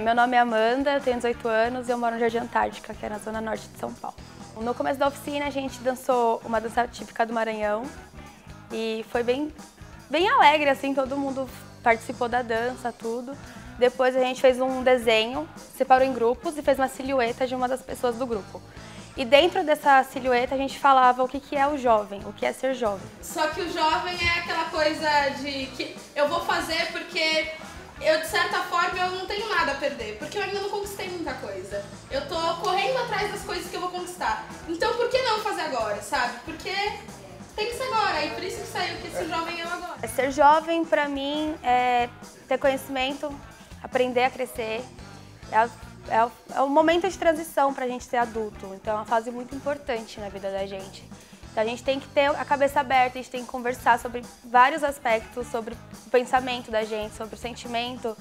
Meu nome é Amanda, eu tenho 18 anos e eu moro no Jardim Antártica, que é na zona norte de São Paulo. No começo da oficina a gente dançou uma dança típica do Maranhão e foi bem alegre, assim, todo mundo participou da dança, tudo. Depois a gente fez um desenho, separou em grupos e fez uma silhueta de uma das pessoas do grupo. E dentro dessa silhueta a gente falava o que é o jovem, o que é ser jovem. Só que o jovem é aquela coisa de que eu vou fazer porque eu, de certa forma, eu não tenho nada a perder, porque eu ainda não conquistei muita coisa. Eu tô correndo atrás das coisas que eu vou conquistar. Então por que não fazer agora, sabe? Porque tem que ser agora, e por isso que saiu que esse jovem é o agora. Ser jovem, pra mim, é ter conhecimento, aprender a crescer. É o momento de transição pra gente ser adulto, então é uma fase muito importante na vida da gente. Então a gente tem que ter a cabeça aberta, a gente tem que conversar sobre vários aspectos, sobre o pensamento da gente, sobre o sentimento,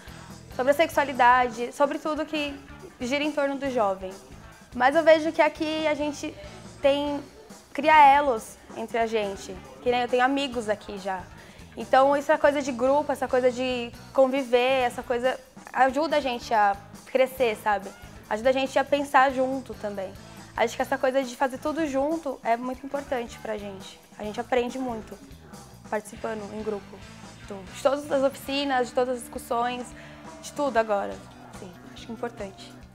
sobre a sexualidade, sobre tudo que gira em torno do jovem. Mas eu vejo que aqui a gente cria elos entre a gente, que nem eu tenho amigos aqui já. Então essa coisa de grupo, essa coisa de conviver, essa coisa ajuda a gente a crescer, sabe? Ajuda a gente a pensar junto também. Acho que essa coisa de fazer tudo junto é muito importante pra gente. A gente aprende muito participando em grupo. De todas as oficinas, de todas as discussões, de tudo agora. Sim, acho importante.